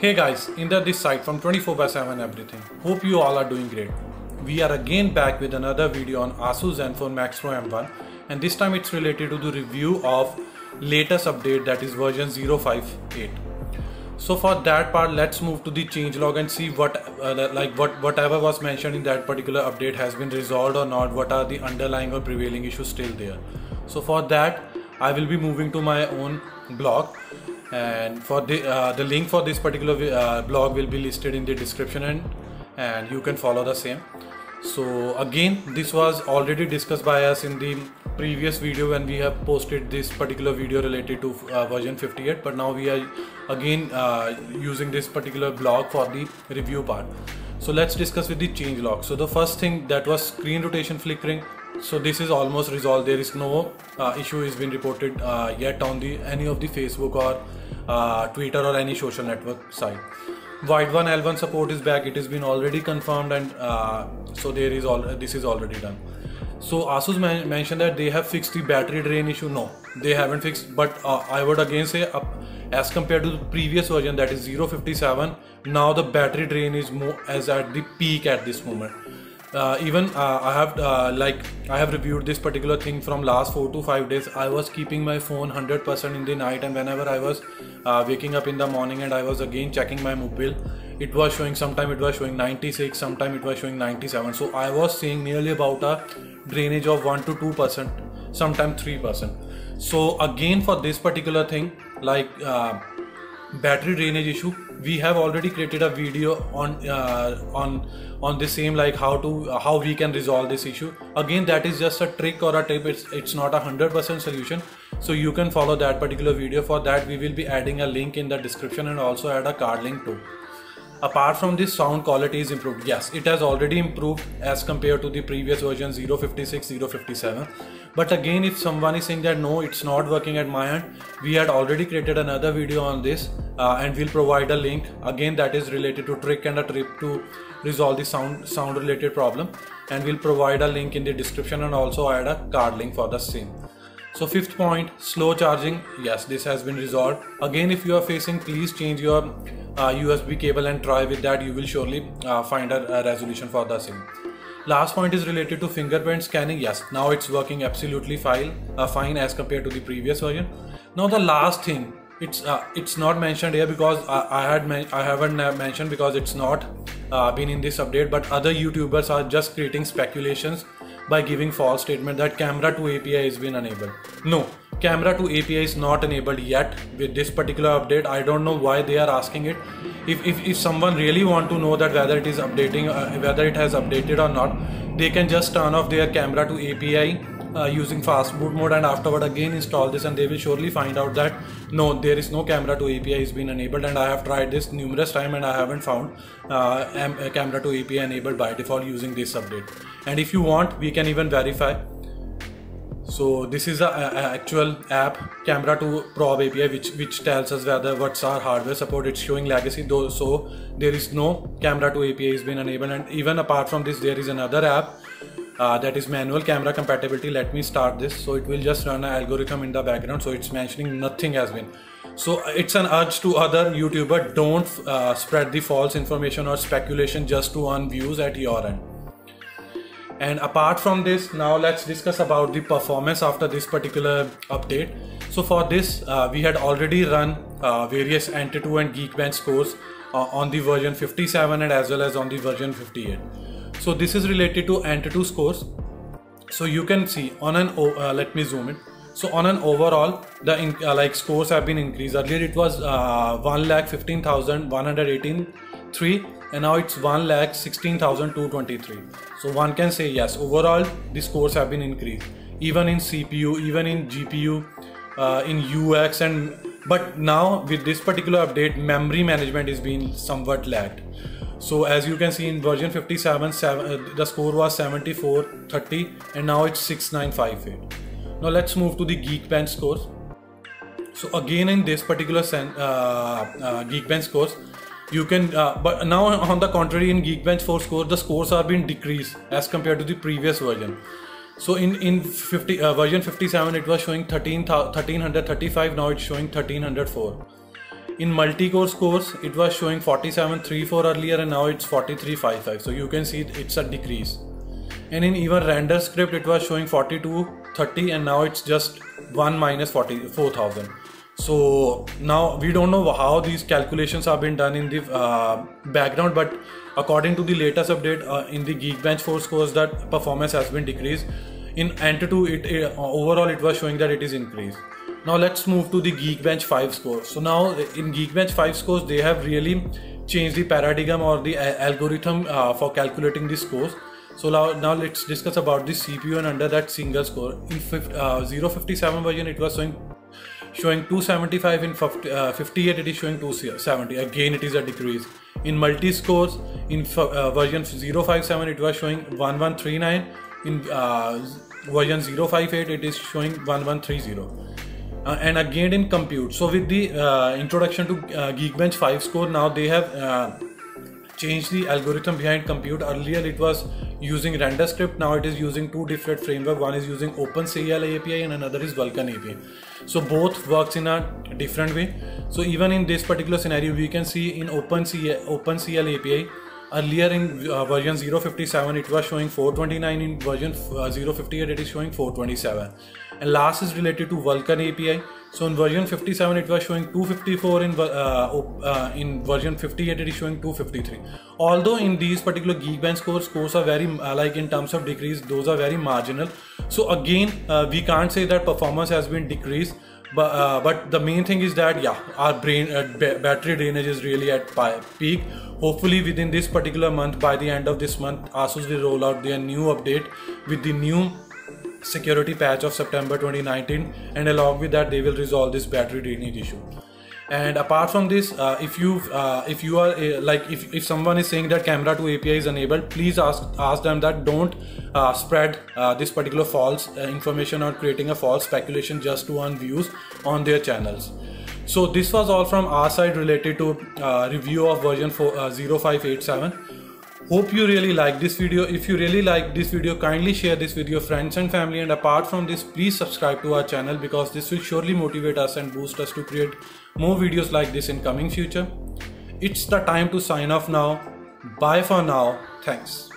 Hey guys, Inder this side from 24/7 Everything. Hope you all are doing great. We are again back with another video on Asus Zenfone Max Pro M1, and this time it's related to the review of latest update, that is version 0.58. So for that part, let's move to the changelog and see whatever was mentioned in that particular update has been resolved or not. What are the underlying or prevailing issues still there? So for that, I will be moving to my own blog, and for the link for this particular blog will be listed in the description, and you can follow the same. So again, this was already discussed by us in the previous video when we have posted this particular video related to version 58, but now we are again using this particular blog for the review part. So let's discuss with the changelog. So the first thing that was screen rotation flickering, so this is almost resolved. There is no issue has been reported yet on the any of the Facebook or Twitter or any social network site. Widevine L1 support is back. It has been already confirmed, and so there is all this is already done. So Asus mentioned that they have fixed the battery drain issue. No, they haven't fixed, but I would again say as compared to the previous version, that is 0.57, now the battery drain is more as at the peak at this moment. I have reviewed this particular thing from last 4 to 5 days. I was keeping my phone 100% in the night, and whenever I was waking up in the morning and I was again checking my mobile, it was showing, sometime it was showing 96, sometime it was showing 97. So I was seeing nearly about a drainage of 1 to 2%, sometime 3%. So again, for this particular thing, like battery drainage issue, we have already created a video on the same, like how we can resolve this issue. Again, that is just a trick or a tip. It's not a 100% solution, so you can follow that particular video. For that, we will be adding a link in the description and also add a card link too. Apart from this, sound quality is improved. Yes, it has already improved as compared to the previous version 0.56, 0.57. But again, if someone is saying that no, it's not working at my end, we had already created another video on this, and we'll provide a link. Again, that is related to trick and a trip to resolve the sound related problem, and we'll provide a link in the description and also add a card link for the same. So fifth point, slow charging. Yes, this has been resolved. Again, if you are facing, please change your USB cable and try with that. You will surely find a resolution for the same. Last point is related to fingerprint scanning. Yes, now it's working absolutely fine as compared to the previous version. Now the last thing, it's not mentioned here because I haven't mentioned because it's not been in this update, but other YouTubers are just creating speculations by giving false statement that Camera2 API has been enabled. No, Camera2 API is not enabled yet with this particular update. I don't know why they are asking it. If someone really want to know that whether it is updating, whether it has updated or not, they can just turn off their Camera2 API using fast boot mode and afterward again install this, and they will surely find out that no, there is no Camera2 API has been enabled, and I have tried this numerous times and I haven't found Camera2 API enabled by default using this update. And if you want, we can even verify. So this is a actual app, Camera2 Probe API, which tells us whether what's our hardware support. It's showing legacy though, so there is no Camera2 API has been enabled. And even apart from this, there is another app that is manual camera compatibility. Let me start this, so it will just run an algorithm in the background. So it's mentioning nothing has been. So it's an urge to other YouTuber, don't spread the false information or speculation just to earn views at your end. And apart from this, now let's discuss about the performance after this particular update. So for this, we had already run various Antutu and Geekbench scores on the version 57 and as well as on the version 58. So this is related to Antutu scores. So you can see on an let me zoom it. So on an overall, the scores have been increased. Earlier it was 1,15,118.3, and now it's 1,16,223. So one can say yes, overall the scores have been increased, even in CPU, even in GPU, in UX. But now with this particular update, memory management is being somewhat lagged. So as you can see, in version 57, the score was 7430, and now it's 6958. Now let's move to the Geekbench scores. So again, in this particular Geekbench scores, you can but now on the contrary, in Geekbench 4 score, the scores are being decreased as compared to the previous version. So in version 57, it was showing 1335, now it's showing 1304. In multi-core scores, it was showing 47.34 earlier and now it's 43.55. So you can see it's a decrease. And in even render script, it was showing 42.30 and now it's just 1 minus 44,000. So now we don't know how these calculations have been done in the background, but according to the latest update in the Geekbench 4 scores, that performance has been decreased. In Antutu, overall it was showing that it is increased. Now let's move to the Geekbench 5 scores. So now in Geekbench 5 scores, they have really changed the paradigm or the algorithm for calculating the scores. So now let's discuss about the CPU and under that single score. In 0.57 version, it was showing 275, in 58 it is showing 270, again it is a decrease. In multi scores, in version 0.57 it was showing 1139, in version 0.58 it is showing 1130. And again in compute. So with the introduction to Geekbench 5 score, now they have changed the algorithm behind compute. Earlier it was using render script, now it is using two different framework. One is using OpenCL API and another is Vulkan API. So both works in a different way. So even in this particular scenario, we can see in OpenCL API, earlier in version 0.57 it was showing 429, in version 0.58 it is showing 427. And last is related to Vulkan API. So in version 57 it was showing 254, in version 58 it is showing 253. Although in these particular Geekbench scores are very like in terms of decrease, those are very marginal. So again we can't say that performance has been decreased, but the main thing is that yeah, our battery drainage is really at peak. Hopefully within this particular month, by the end of this month, Asus will roll out their new update with the new security patch of September 2019, and along with that they will resolve this battery drainage issue. And apart from this, if someone is saying that Camera2 API is enabled, please ask them that don't spread this particular false information or creating a false speculation just to earn views on their channels. So this was all from our side related to review of version 0.587. Hope you really like this video. If you really like this video, kindly share this with your friends and family, and apart from this, please subscribe to our channel, because this will surely motivate us and boost us to create more videos like this in coming future. It's the time to sign off now. Bye for now. Thanks.